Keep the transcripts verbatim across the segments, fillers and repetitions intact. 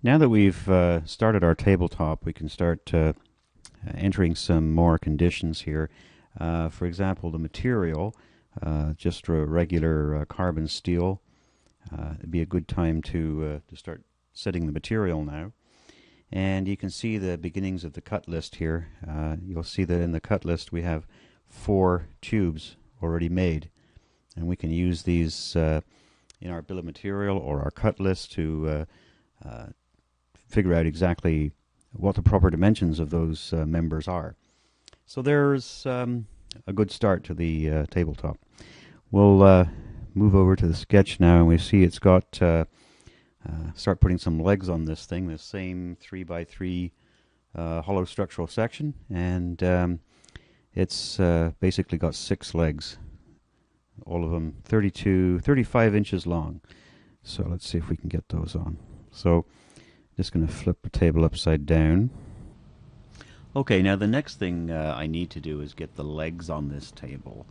Now that we've uh, started our tabletop, we can start uh, entering some more conditions here. Uh, for example, the material, uh, just a regular uh, carbon steel, uh, it'd be a good time to, uh, to start setting the material now. And you can see the beginnings of the cut list here. Uh, you'll see that in the cut list we have four tubes already made, and we can use these uh, in our bill of material or our cut list to uh, uh, figure out exactly what the proper dimensions of those uh, members are. So there's um, a good start to the uh, tabletop. We'll uh, move over to the sketch now, and we see it's got uh, uh, start putting some legs on this thing, the same three by three uh, hollow structural section, and um, it's uh, basically got six legs, all of them thirty-two, thirty-five inches long. So let's see if we can get those on. So just going to flip the table upside down. Okay, now the next thing uh, I need to do is get the legs on this table.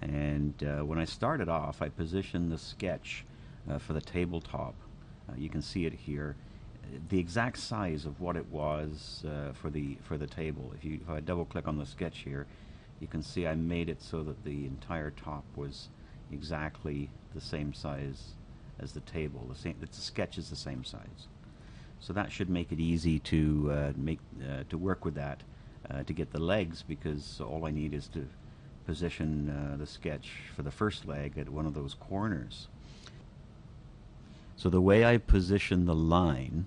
And uh, when I started off, I positioned the sketch uh, for the tabletop. Uh, you can see it here, the exact size of what it was uh, for the for the table. If you if I double click on the sketch here, you can see I made it so that the entire top was exactly the same size as the table. The same, the sketch is the same size. So that should make it easy to uh, make uh, to work with that uh, to get the legs, because all I need is to position uh, the sketch for the first leg at one of those corners. So the way I position the line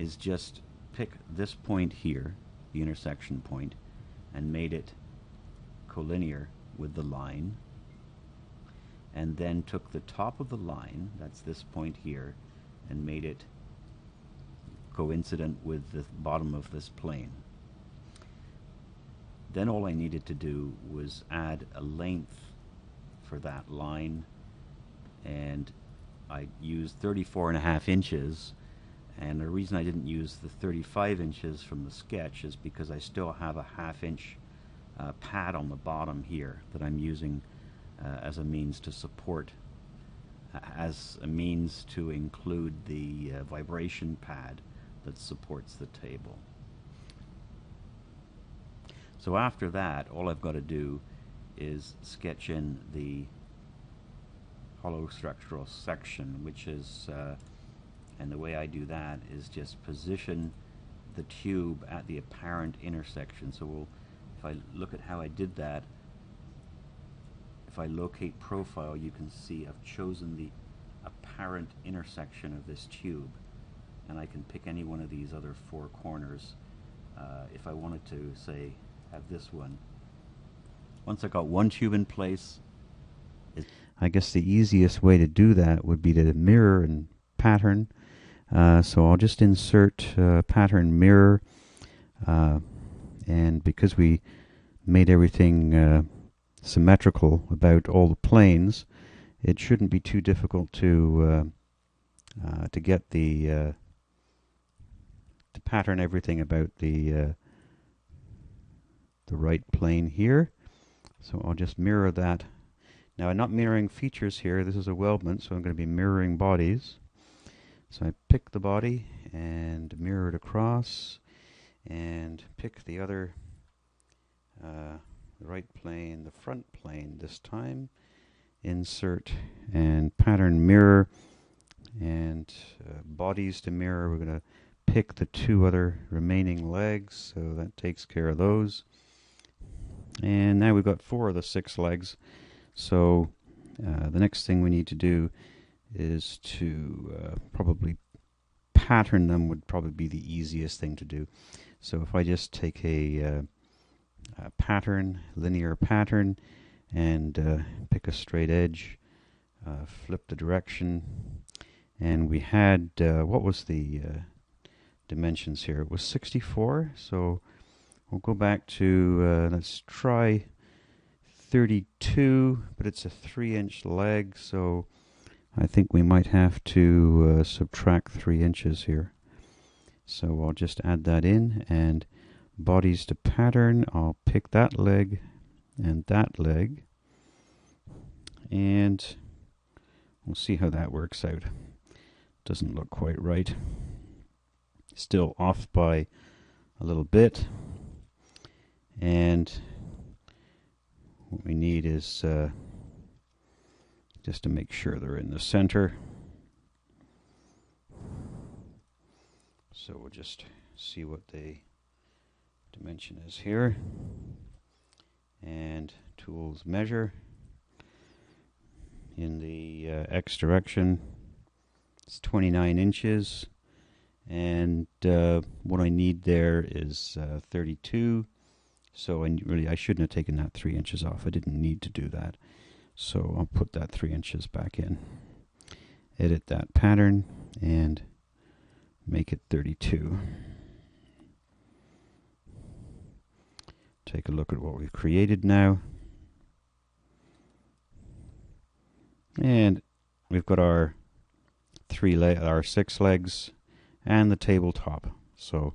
is just pick this point here, the intersection point, and made it collinear with the line, and then took the top of the line, that's this point here, and made it coincident with the bottom of this plane. Then all I needed to do was add a length for that line, and I used thirty-four and a half inches. And the reason I didn't use the thirty-five inches from the sketch is because I still have a half inch uh, pad on the bottom here that I'm using uh, as a means to support, as a means to include the uh, vibration pad that supports the table. So after that, all I've got to do is sketch in the hollow structural section, which is uh, and the way I do that is just position the tube at the apparent intersection. So we'll, if I look at how I did that, if I locate profile, you can see I've chosen the apparent intersection of this tube, and I can pick any one of these other four corners uh, if I wanted to, say, have this one. Once I got one tube in place, I guess the easiest way to do that would be to mirror and pattern. Uh, so I'll just insert uh, pattern mirror, uh, and because we made everything uh, symmetrical about all the planes, it shouldn't be too difficult to uh, uh, to get the uh, to pattern everything about the uh, the right plane here. So I'll just mirror that. Now I'm not mirroring features here. This is a weldment, so I'm going to be mirroring bodies. So I pick the body and mirror it across, and pick the other uh, the right plane, the front plane this time, insert and pattern mirror, and uh, bodies to mirror. We're going to pick the two other remaining legs, so that takes care of those. And now we've got four of the six legs, so uh, the next thing we need to do is to uh, probably pattern them. Would probably be the easiest thing to do. So if I just take a, uh, a pattern, linear pattern, and uh, pick a straight edge, uh, flip the direction, and we had, uh, what was the uh, dimensions here? It was sixty-four, so we'll go back to, uh, let's try thirty-two, but it's a three inch leg, so I think we might have to uh, subtract three inches here. So I'll just add that in, and bodies to pattern, I'll pick that leg and that leg, and we'll see how that works out. Doesn't look quite right. still off by a little bit, and what we need is uh, just to make sure they're in the center. So we'll just see what the dimension is here, and tools measure in the uh, X direction. It's twenty-nine inches, and uh, what I need there is uh, thirty-two. So I really I shouldn't have taken that three inches off. I didn't need to do that. So I'll put that three inches back in. Edit that pattern and make it thirty-two. Take a look at what we've created now, and we've got our three leg, our six legs, and the tabletop. So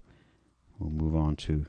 we'll move on to